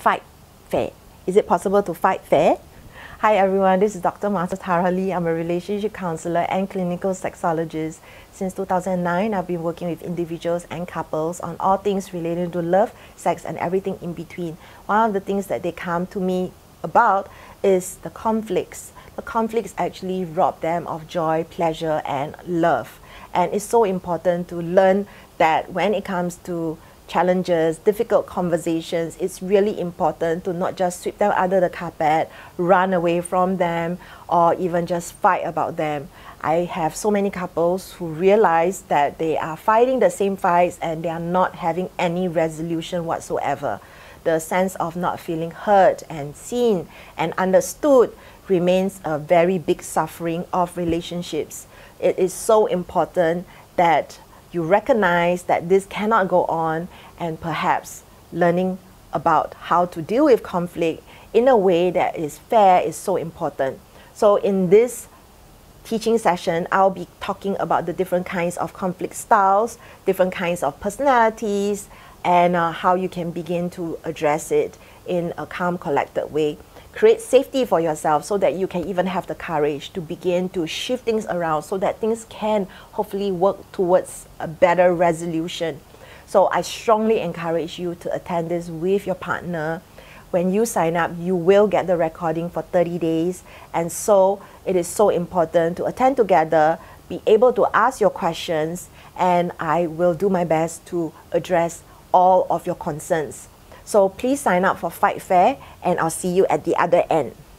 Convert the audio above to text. Fight Fair. Is it possible to fight fair? Hi everyone, this is Dr. Martha Tara Lee. I'm a relationship counsellor and clinical sexologist. Since 2009, I've been working with individuals and couples on all things related to love, sex and everything in between. One of the things that they come to me about is the conflicts. The conflicts actually rob them of joy, pleasure and love. And it's so important to learn that when it comes to challenges, difficult conversations, it's really important to not just sweep them under the carpet, run away from them, or even just fight about them. I have so many couples who realize that they are fighting the same fights and they are not having any resolution whatsoever. The sense of not feeling heard and seen and understood remains a very big suffering of relationships. It is so important that you recognize that this cannot go on, and perhaps learning about how to deal with conflict in a way that is fair is so important. So in this teaching session, I'll be talking about the different kinds of conflict styles, different kinds of personalities, and how you can begin to address it in a calm, collected way. Create safety for yourself so that you can even have the courage to begin to shift things around so that things can hopefully work towards a better resolution. So I strongly encourage you to attend this with your partner. When you sign up, you will get the recording for 30 days. And so it is so important to attend together, be able to ask your questions, and I will do my best to address all of your concerns. So please sign up for Fight Fair, and I'll see you at the other end.